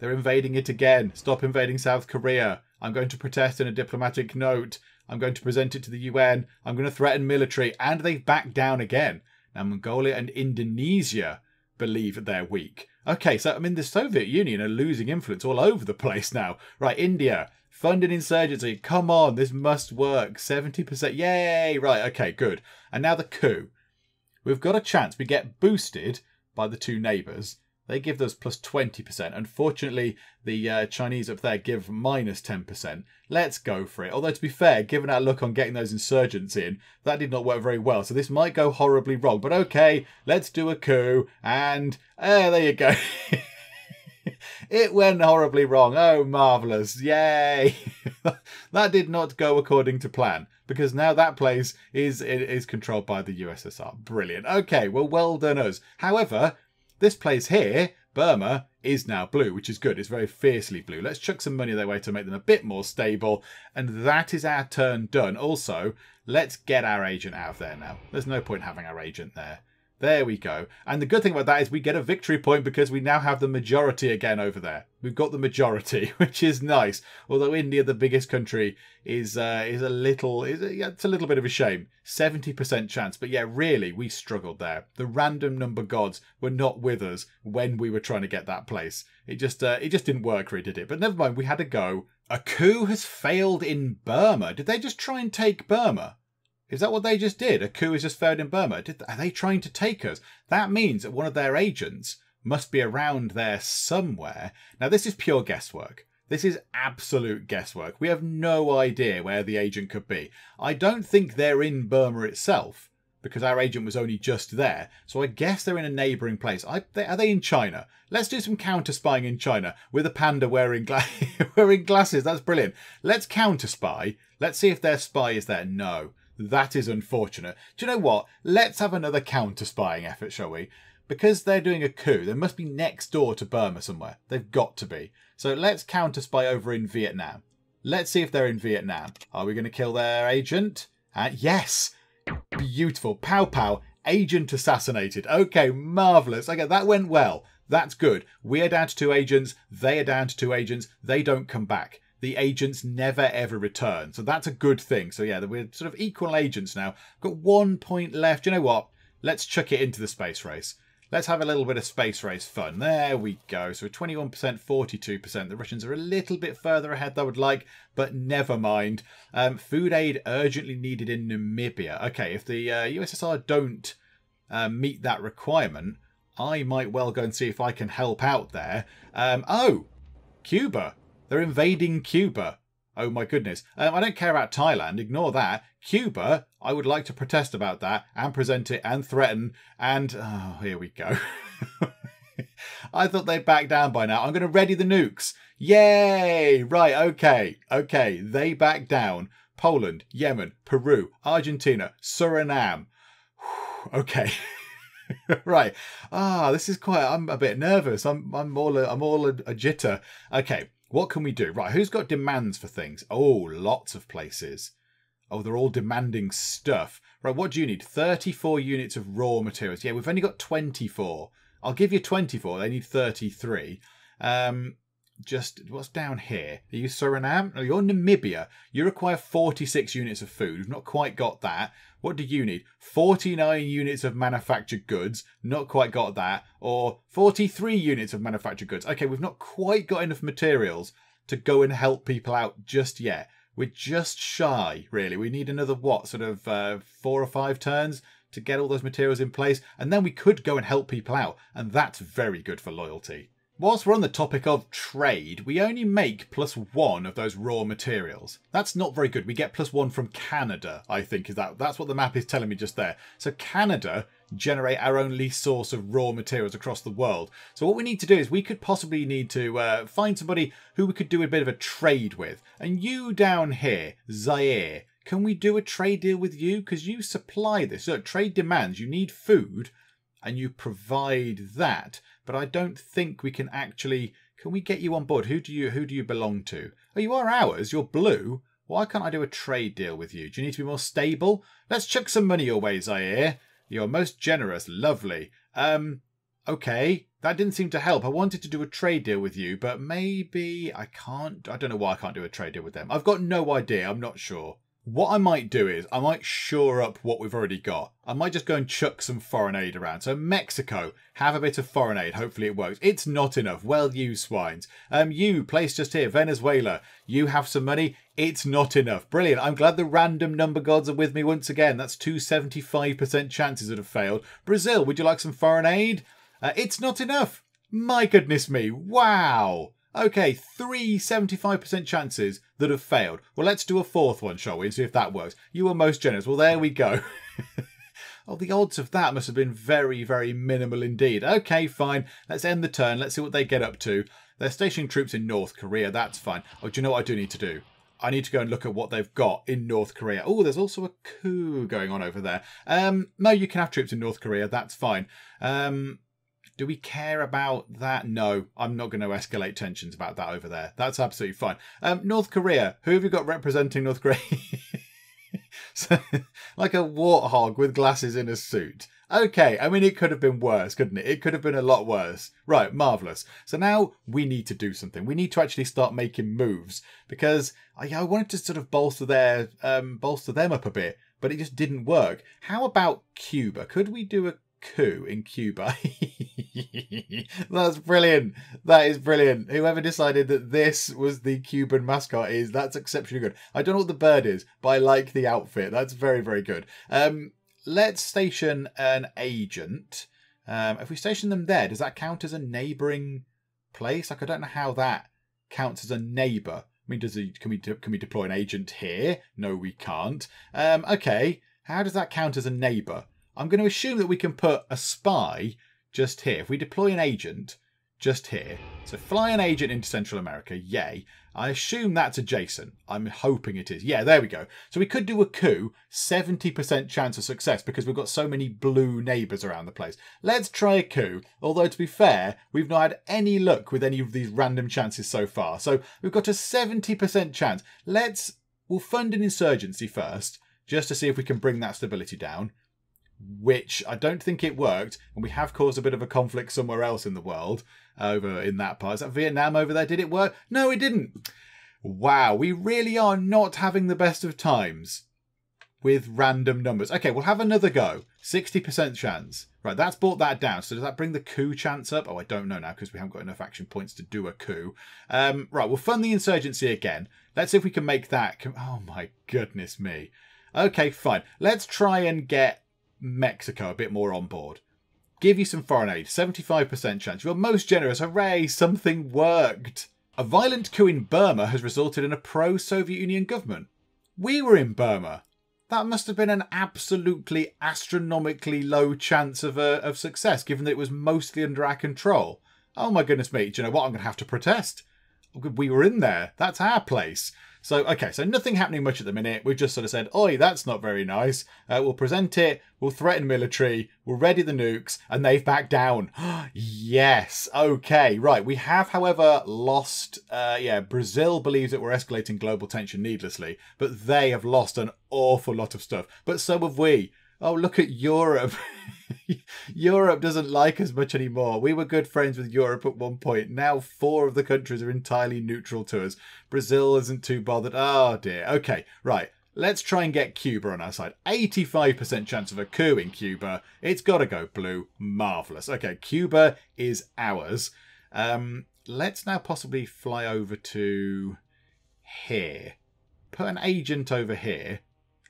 They're invading it again. Stop invading South Korea. I'm going to protest in a diplomatic note. I'm going to present it to the U N. I'm going to threaten military. And they've backed down again. Now, Mongolia and Indonesia believe they're weak. Okay, so, I mean, the Soviet Union are losing influence all over the place now. Right, India. Funded insurgency. Come on, this must work. seventy percent. Yay! Right, okay, good. And now the coup. We've got a chance. We get boosted by the two neighbours. They give us plus twenty percent. Unfortunately, the uh, Chinese up there give minus ten percent. Let's go for it. Although, to be fair, given our look on getting those insurgents in, that did not work very well. So this might go horribly wrong. But okay, let's do a coup. And uh, there you go. It went horribly wrong. Oh, marvellous. Yay. That did not go according to plan because now that place is is controlled by the U S S R. Brilliant. Okay, well, well done us. However, this place here, Burma, is now blue, which is good. It's very fiercely blue. Let's chuck some money their way to make them a bit more stable. And that is our turn done. Also, let's get our agent out of there now. There's no point having our agent there. There we go. And the good thing about that is we get a victory point because we now have the majority again over there. We've got the majority, which is nice. Although India, the biggest country, is uh, is a little... Is a, yeah, it's a little bit of a shame. seventy percent chance. But yeah, really, we struggled there. The random number gods were not with us when we were trying to get that place. It just, uh, it just didn't work, really, did it? But never mind, we had a go. A coup has failed in Burma. Did they just try and take Burma? Is that what they just did? A coup has just failed in Burma. Did, are they trying to take us? That means that one of their agents must be around there somewhere. Now, this is pure guesswork. This is absolute guesswork. We have no idea where the agent could be. I don't think they're in Burma itself because our agent was only just there. So I guess they're in a neighbouring place. I, they, are they in China? Let's do some counter-spying in China with a panda wearing, gla wearing glasses. That's brilliant. Let's counter-spy. Let's see if their spy is there. No. That is unfortunate. Do you know what? Let's have another counter-spying effort, shall we? Because they're doing a coup, they must be next door to Burma somewhere. They've got to be. So let's counter-spy over in Vietnam. Let's see if they're in Vietnam. Are we going to kill their agent? Uh, yes! Beautiful. Pow pow. Agent assassinated. Okay, marvellous. Okay, that went well. That's good. We are down to two agents. They are down to two agents. They don't come back. The agents never ever return. So that's a good thing. So yeah, we're sort of equal agents now. Got one point left. You know what? Let's chuck it into the space race. Let's have a little bit of space race fun. There we go. So twenty-one percent, forty-two percent. The Russians are a little bit further ahead than I would like, but never mind. Um, food aid urgently needed in Namibia. Okay, if the uh, U S S R don't uh, meet that requirement, I might well go and see if I can help out there. Um, oh, Cuba. They're invading Cuba. Oh my goodness. Um, I don't care about Thailand. Ignore that. Cuba, I would like to protest about that and present it and threaten and... Oh, here we go. I thought they'd back down by now. I'm going to ready the nukes. Yay! Right, okay. Okay, they back down. Poland, Yemen, Peru, Argentina, Suriname. Okay. Right. Ah, this is quite... I'm a bit nervous. I'm, I'm all, a, I'm all a, a jitter. Okay, what can we do? Right, who's got demands for things? Oh, lots of places. Oh, they're all demanding stuff. Right, what do you need? thirty-four units of raw materials. Yeah, we've only got twenty-four. I'll give you twenty-four. They need thirty-three. Um, just, what's down here? Are you Suriname? No, you're Namibia. You require forty-six units of food. We've not quite got that. What do you need? forty-nine units of manufactured goods. Not quite got that. Or forty-three units of manufactured goods. Okay, we've not quite got enough materials to go and help people out just yet. We're just shy, really. We need another, what, sort of uh, four or five turns to get all those materials in place. And then we could go and help people out. And that's very good for loyalty. Whilst we're on the topic of trade, we only make plus one of those raw materials. That's not very good. We get plus one from Canada, I think. is that That's what the map is telling me just there. So Canada generate our only source of raw materials across the world. So what we need to do is we could possibly need to uh, find somebody who we could do a bit of a trade with. And you down here, Zaire, can we do a trade deal with you? Because you supply this. So trade demands, you need food and you provide that. But I don't think we can actually... Can we get you on board? Who do you who do you belong to? Oh, you are ours. You're blue. Why can't I do a trade deal with you? Do you need to be more stable? Let's chuck some money your way, Zaire. You're most generous. Lovely. Um, okay. That didn't seem to help. I wanted to do a trade deal with you, but maybe I can't... I don't know why I can't do a trade deal with them. I've got no idea. I'm not sure. What I might do is I might shore up what we've already got. I might just go and chuck some foreign aid around. So Mexico, have a bit of foreign aid. Hopefully it works. It's not enough. Well, you swines. Um, you, place just here, Venezuela. You have some money. It's not enough. Brilliant. I'm glad the random number gods are with me once again. That's two seventy-five percent chances that have failed. Brazil, would you like some foreign aid? Uh, it's not enough. My goodness me. Wow. Okay, three seventy-five percent chances that have failed. Well, let's do a fourth one, shall we, and see if that works. You were most generous. Well, there we go. Oh, the odds of that must have been very, very minimal indeed. Okay, fine. Let's end the turn. Let's see what they get up to. They're stationing troops in North Korea. That's fine. Oh, do you know what I do need to do? I need to go and look at what they've got in North Korea. Oh, there's also a coup going on over there. Um, no, you can have troops in North Korea. That's fine. Um... Do we care about that? No, I'm not going to escalate tensions about that over there. That's absolutely fine. Um, North Korea, who have you got representing North Korea? So, like a warthog with glasses in a suit. Okay, I mean, it could have been worse, couldn't it? It could have been a lot worse. Right, marvellous. So now we need to do something. We need to actually start making moves because I, I wanted to sort of bolster their, um, bolster them up a bit, but it just didn't work. How about Cuba? Could we do a coup in Cuba? That's brilliant. That is brilliant. Whoever decided that this was the Cuban mascot is, that's exceptionally good. I don't know what the bird is, but I like the outfit. That's very, very good. Um, let's station an agent. Um, if we station them there, does that count as a neighbouring place? Like, I don't know how that counts as a neighbour. I mean, does it, can we can we deploy an agent here? No, we can't. Um, okay. How does that count as a neighbour? I'm going to assume that we can put a spy just here. If we deploy an agent, just here. So fly an agent into Central America, yay. I assume that's adjacent. I'm hoping it is. Yeah, there we go. So we could do a coup, seventy percent chance of success because we've got so many blue neighbours around the place. Let's try a coup, although to be fair, we've not had any luck with any of these random chances so far. So we've got a seventy percent chance. Let's, we'll fund an insurgency first, just to see if we can bring that stability down, which I don't think it worked, and we have caused a bit of a conflict somewhere else in the world, over in that part. Is that Vietnam over there? Did it work? No, it didn't. Wow, we really are not having the best of times with random numbers. Okay, we'll have another go. sixty percent chance. Right, that's brought that down. So does that bring the coup chance up? Oh, I don't know now because we haven't got enough action points to do a coup. Um, right, we'll fund the insurgency again. Let's see if we can make that... Oh my goodness me. Okay, fine. Let's try and get Mexico a bit more on board. Give you some foreign aid. seventy-five percent chance. You're most generous. Hooray, something worked. A violent coup in Burma has resulted in a pro-Soviet Union government. We were in Burma. That must have been an absolutely astronomically low chance of, uh, of success, given that it was mostly under our control. Oh my goodness me. Do you know what? I'm going to have to protest. We were in there. That's our place. So, okay, so nothing happening much at the minute. We've just sort of said, oi, that's not very nice. Uh, we'll present it. We'll threaten military. We'll ready the nukes. And they've backed down. Yes. Okay, right. We have, however, lost... Uh, yeah, Brazil believes that we're escalating global tension needlessly. But they have lost an awful lot of stuff. But so have we. Oh, look at Europe. Europe doesn't like us much anymore. We were good friends with Europe at one point. Now four of the countries are entirely neutral to us. Brazil isn't too bothered. Oh, dear. Okay, right. Let's try and get Cuba on our side. eighty-five percent chance of a coup in Cuba. It's got to go blue. Marvellous. Okay, Cuba is ours. Um, let's now possibly fly over to here. Put an agent over here.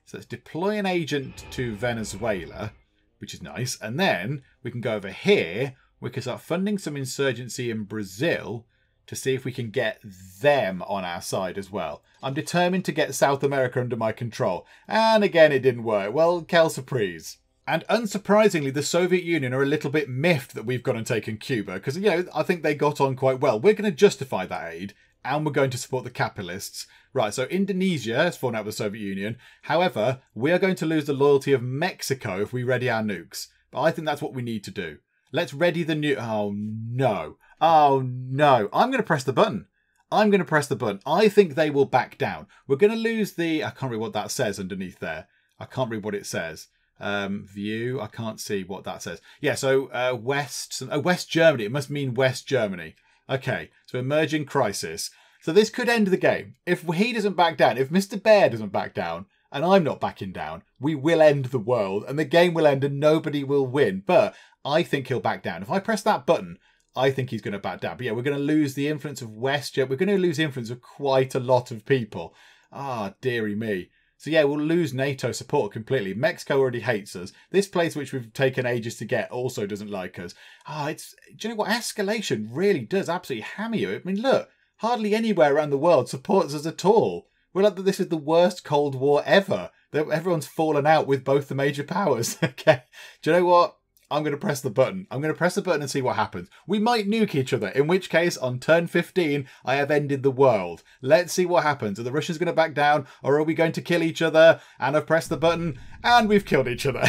So let's deploy an agent to Venezuela, which is nice. And then we can go over here. We can start funding some insurgency in Brazil to see if we can get them on our side as well. I'm determined to get South America under my control. And again, it didn't work. Well, quelle surprise. And unsurprisingly, the Soviet Union are a little bit miffed that we've gone and taken Cuba because, you know, I think they got on quite well. We're going to justify that aid. And we're going to support the capitalists. Right, so Indonesia has fallen out of the Soviet Union. However, we are going to lose the loyalty of Mexico if we ready our nukes. But I think that's what we need to do. Let's ready the new... Oh, no. Oh, no. I'm going to press the button. I'm going to press the button. I think they will back down. We're going to lose the... I can't read what that says underneath there. I can't read what it says. Um, view. I can't see what that says. Yeah, so uh, West... Oh, West Germany. It must mean West Germany. Okay, so emerging crisis. So this could end the game. If he doesn't back down, if Mister Bear doesn't back down, and I'm not backing down, we will end the world, and the game will end, and nobody will win. But I think he'll back down. If I press that button, I think he's going to back down. But yeah, we're going to lose the influence of West Germany. We're going to lose the influence of quite a lot of people. Ah, dearie me. So yeah, we'll lose NATO support completely. Mexico already hates us. This place, which we've taken ages to get, also doesn't like us. Ah, oh, it's, do you know what? Escalation really does absolutely hammer you. I mean, look, hardly anywhere around the world supports us at all. We're like, this is the worst Cold War ever. Everyone's fallen out with both the major powers. Okay, do you know what? I'm going to press the button. I'm going to press the button and see what happens. We might nuke each other, in which case, on turn fifteen, I have ended the world. Let's see what happens. Are the Russians going to back down, or are we going to kill each other? And I've pressed the button, and we've killed each other.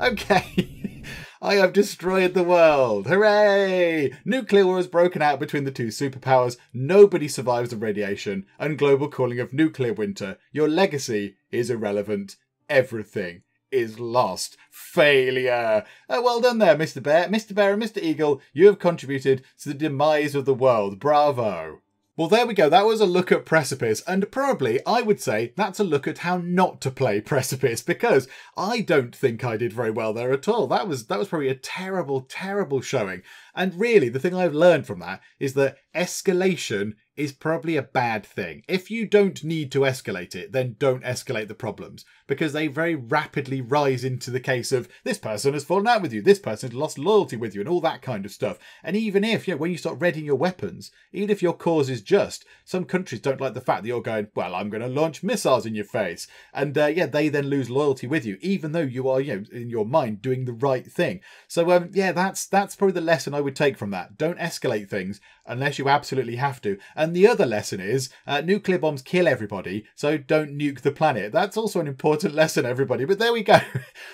Okay. I have destroyed the world. Hooray! Nuclear war has broken out between the two superpowers. Nobody survives the radiation and global cooling of nuclear winter. Your legacy is irrelevant. Everything is lost. Failure. Oh, well done there, Mister Bear. Mister Bear and Mister Eagle, you have contributed to the demise of the world. Bravo. Well, there we go. That was a look at Precipice, and probably, I would say, that's a look at how not to play Precipice, because I don't think I did very well there at all. That was, that was probably a terrible, terrible showing. And really, the thing I've learned from that is that escalation is probably a bad thing. If you don't need to escalate it, then don't escalate the problems, because they very rapidly rise into the case of this person has fallen out with you, this person has lost loyalty with you, and all that kind of stuff. And even if, you know, when you start readying your weapons, even if your cause is just, some countries don't like the fact that you're going, well, I'm going to launch missiles in your face. And uh, yeah, they then lose loyalty with you, even though you are, you know, in your mind doing the right thing. So um, yeah, that's, that's probably the lesson I would take from that. Don't escalate things unless you absolutely have to. And the other lesson is uh, nuclear bombs kill everybody, so don't nuke the planet. That's also an important lesson, everybody, but there we go.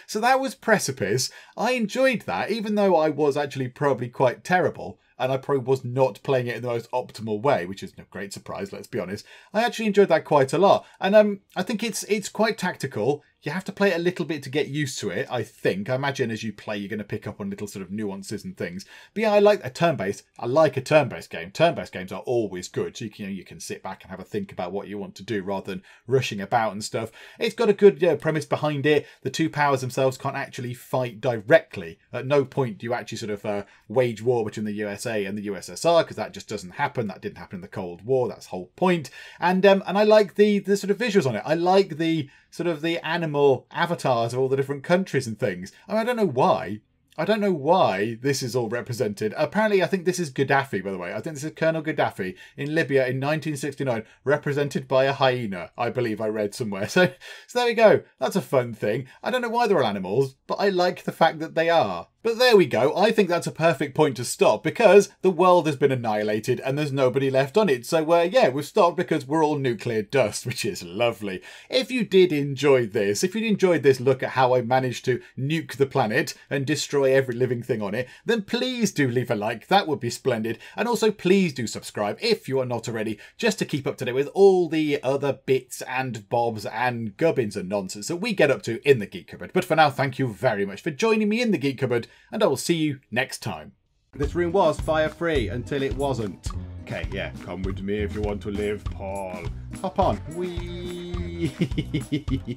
So that was Precipice. I enjoyed that, even though I was actually probably quite terrible, and I probably was not playing it in the most optimal way, which is no great surprise, let's be honest. I actually enjoyed that quite a lot. And um, I think it's it's quite tactical. You have to play it a little bit to get used to it, I think. I imagine as you play, you're going to pick up on little sort of nuances and things. But yeah, I like a turn-based. I like a turn-based game. Turn-based games are always good. So you can, you know, you can sit back and have a think about what you want to do rather than rushing about and stuff. It's got a good, you know, premise behind it. The two powers themselves can't actually fight directly. At no point do you actually sort of uh, wage war between the U S A and the U S S R, because that just doesn't happen. That didn't happen in the Cold War. That's the whole point. And um, and I like the the sort of visuals on it. I like the sort of the animal avatars of all the different countries and things. I mean, I don't know why. I don't know why this is all represented. Apparently, I think this is Gaddafi, by the way. I think this is Colonel Gaddafi in Libya in nineteen sixty-nine, represented by a hyena, I believe I read somewhere. So, so there we go. That's a fun thing. I don't know why they're all animals, but I like the fact that they are. But there we go. I think that's a perfect point to stop, because the world has been annihilated and there's nobody left on it. So uh, yeah, we've stopped because we're all nuclear dust, which is lovely. If you did enjoy this, if you enjoyed this look at how I managed to nuke the planet and destroy every living thing on it, then please do leave a like. That would be splendid. And also please do subscribe if you are not already, just to keep up to date with all the other bits and bobs and gubbins and nonsense that we get up to in the Geek Cupboard. But for now, thank you very much for joining me in the Geek Cupboard, and I will see you next time. This room was fire free until it wasn't. Okay, yeah, come with me if you want to live, Paul. Hop on. Whee!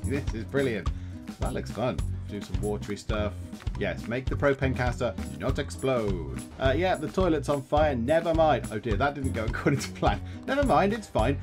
This is brilliant. That looks fun. Do some watery stuff. Yes, make the propane canister not explode. Uh, yeah, the toilet's on fire. Never mind. Oh dear, that didn't go according to plan. Never mind, it's fine.